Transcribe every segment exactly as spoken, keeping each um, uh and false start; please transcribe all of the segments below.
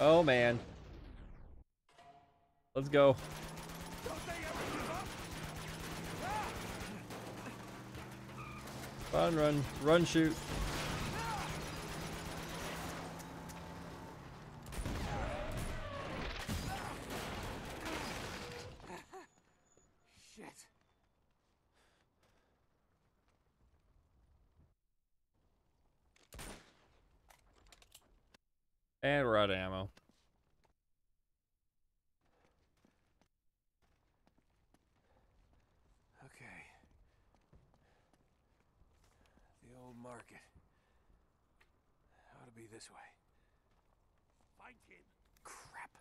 Oh, man. Let's go. Run, run, run, shoot. And we're out of ammo. Okay. The old market. Ought to be this way. Find him. Crap.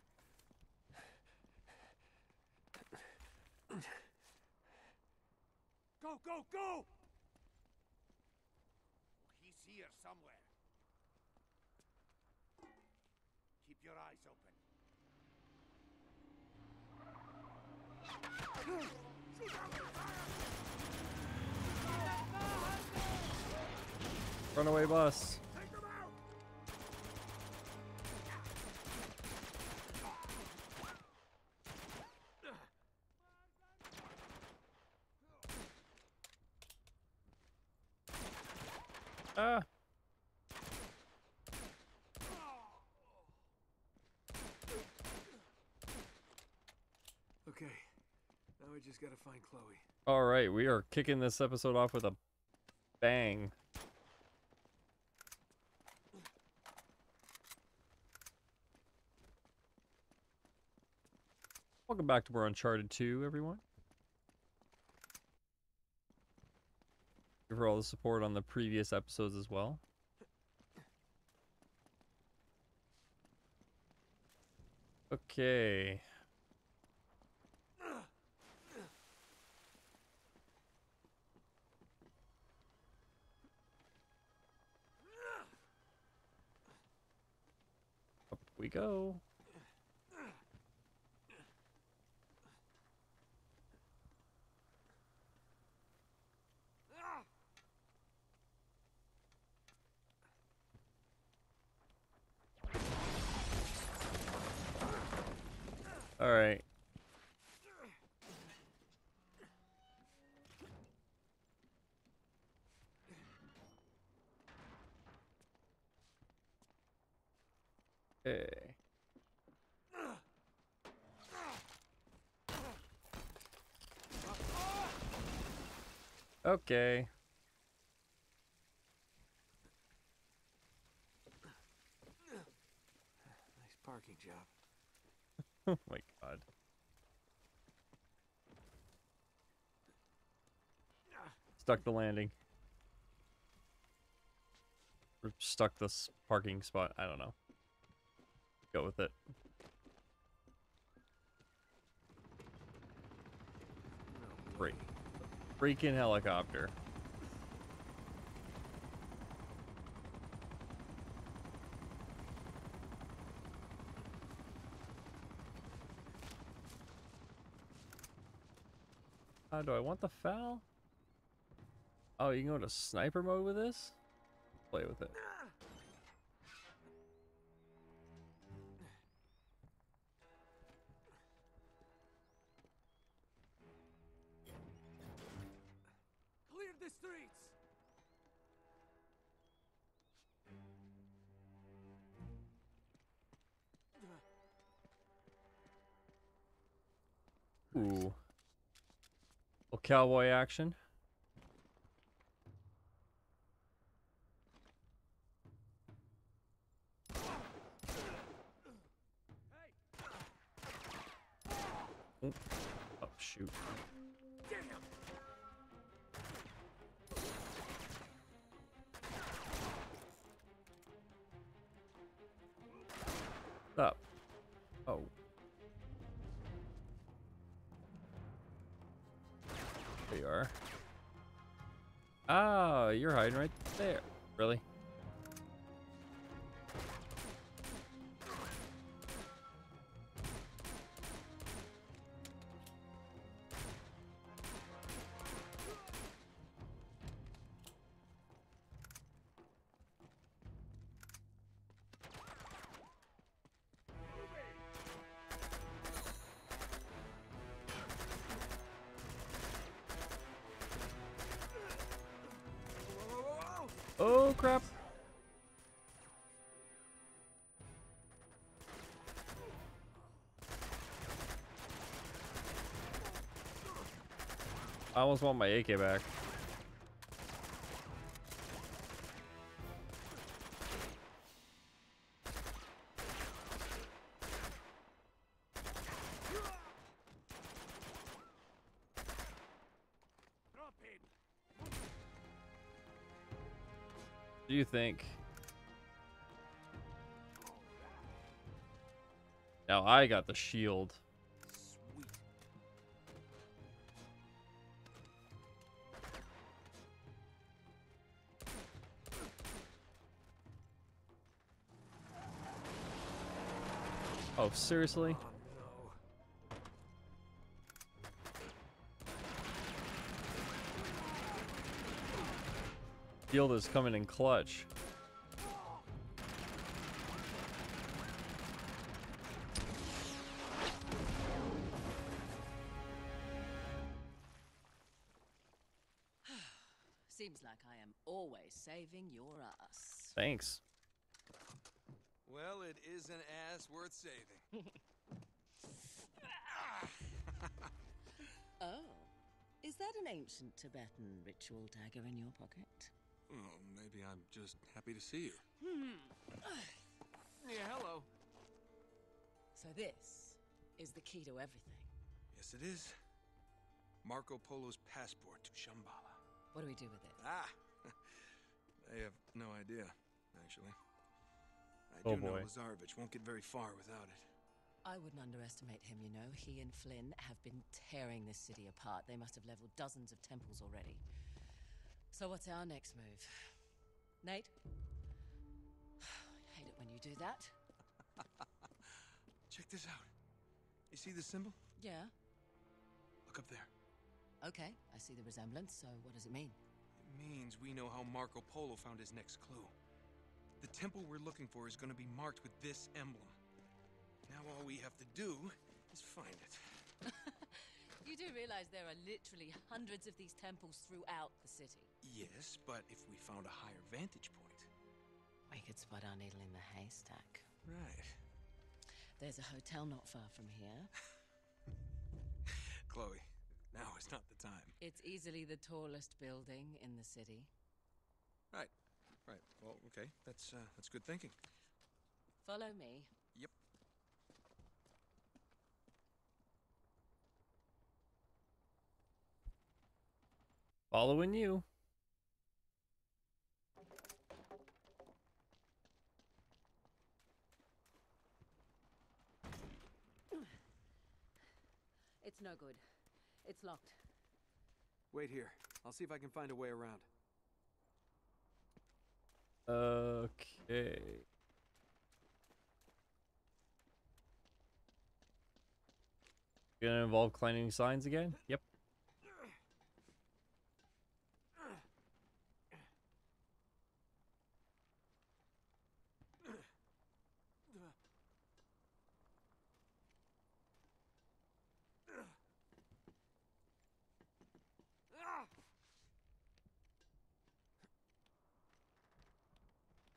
Go, go, go! He's here somewhere. Keep your eyes open. Runaway bus. Take them out. Ah. Okay, now we just gotta find Chloe. All right, we are kicking this episode off with a bang. Welcome back to more Uncharted two, everyone. Thank you for all the support on the previous episodes as well. Okay. We go. All right. Okay. Okay. Nice parking job. Oh my God. Stuck the landing. Or stuck this parking spot. I don't know. Go with it. Freak. Freaking helicopter. How do I want the foul? Oh, you can go to sniper mode with this? Play with it. Ooh. Little cowboy action. Hey. Oh, shoot. Up. Oh. There you are. Ah, you're hiding right there. Really? crap. I almost want my A K back. Do you think? Now I got the shield. Sweet. Oh, seriously? Shield is coming in clutch. Seems like I am always saving your ass. Thanks. Well, it is an ass worth saving. Oh, is that an ancient Tibetan ritual dagger in your pocket? Oh, maybe I'm just happy to see you. Hmm. Yeah, hello. So this is the key to everything. Yes, it is. Marco Polo's passport to Shambhala. What do we do with it? Ah! I have no idea, actually. I oh do boy. know Lazarević won't get very far without it. I wouldn't underestimate him, you know. He and Flynn have been tearing this city apart. They must have leveled dozens of temples already. So what's our next move? Nate? I hate it when you do that. Check this out. You see the symbol? Yeah. Look up there. Okay, I see the resemblance, so what does it mean? It means we know how Marco Polo found his next clue. The temple we're looking for is going to be marked with this emblem. Now all we have to do is find it. You do realize there are literally hundreds of these temples throughout the city. Yes, but if we found a higher vantage point... we could spot our needle in the haystack. Right. There's a hotel not far from here. Chloe, now is not the time. It's easily the tallest building in the city. Right. Right. Well, okay. That's, uh, that's good thinking. Follow me. Yep. Following you. It's no good. It's locked. Wait here. I'll see if I can find a way around. Okay. Gonna involve climbing signs again? Yep.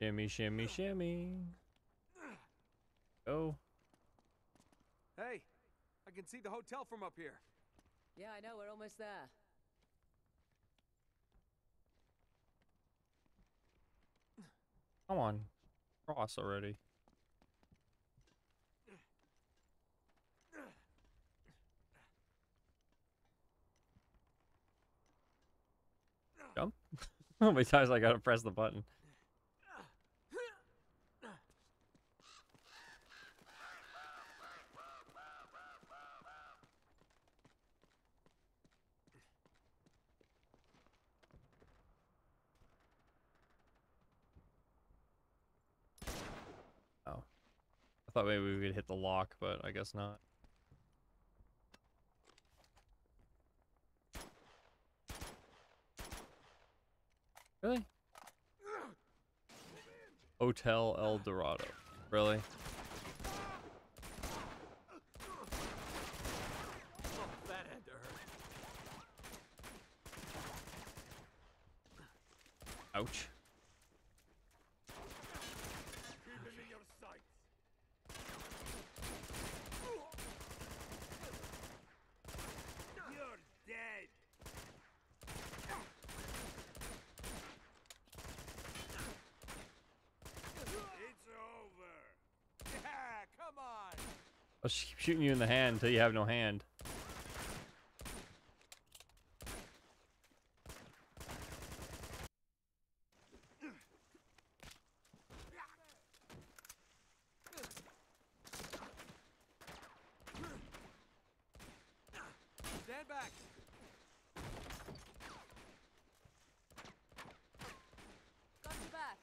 Shimmy, shimmy, shimmy. Oh. Hey, I can see the hotel from up here. Yeah, I know. We're almost there. Come on. Cross already. Jump? How many times I gotta press the button? I thought maybe we could hit the lock, but I guess not. Really? Hotel El Dorado. Really? Ouch. I'll just keep shooting you in the hand until you have no hand. Stand back. Got you back.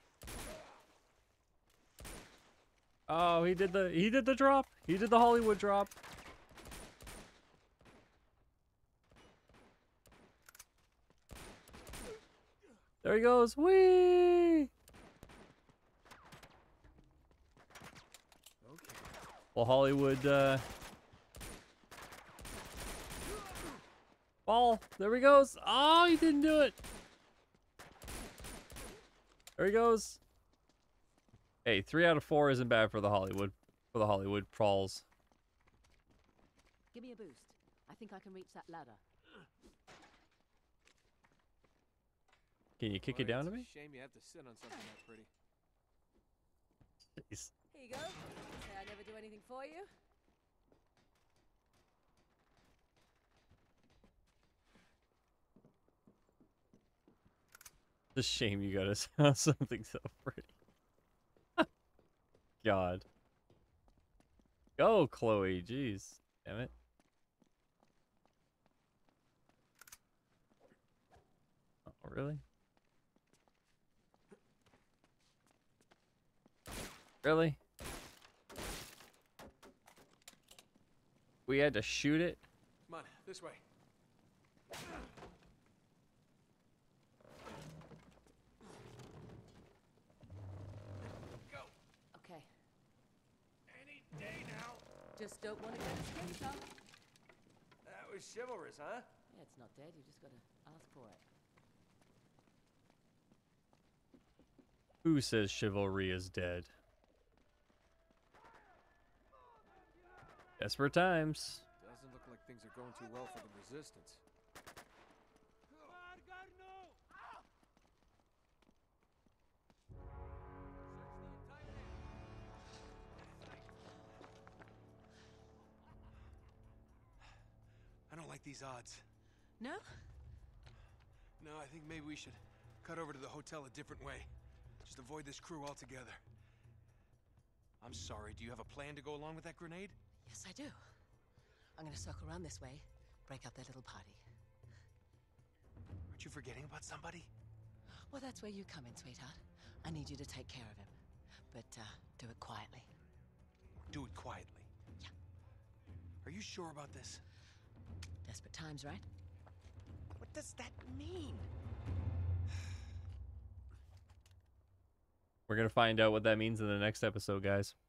Oh, he did the he did the drop. He did the Hollywood drop. There he goes. Whee! Okay. Well, Hollywood uh ball. There he goes. Oh, he didn't do it. There he goes. Hey, three out of four isn't bad for the Hollywood, for the Hollywood prawls. Give me a boost. I think I can reach that ladder. Can you kick Boy, it down to me? Shame you have to sit on something that pretty. Jeez. Here you go. Say I never do anything for you. It's a shame you gotta sit on something so pretty. God. Go, Chloe. Jeez. Damn it. Oh, really? Really? We had to shoot it? Come on, this way. Day now. Just don't want to get a skin up. That was chivalrous, huh? Yeah, it's not dead. You just gotta ask for it. Who says chivalry is dead? Desperate times. Doesn't look like things are going too well for the resistance. I don't like these odds. No? No, I think maybe we should cut over to the hotel a different way. Just avoid this crew altogether. I'm sorry, do you have a plan to go along with that grenade? Yes, I do. I'm gonna circle around this way, break up their little party. Aren't you forgetting about somebody? Well, that's where you come in, sweetheart. I need you to take care of him. But, uh, do it quietly. Do it quietly? Yeah. Are you sure about this? Desperate times, right? What does that mean? We're gonna find out what that means in the next episode, guys.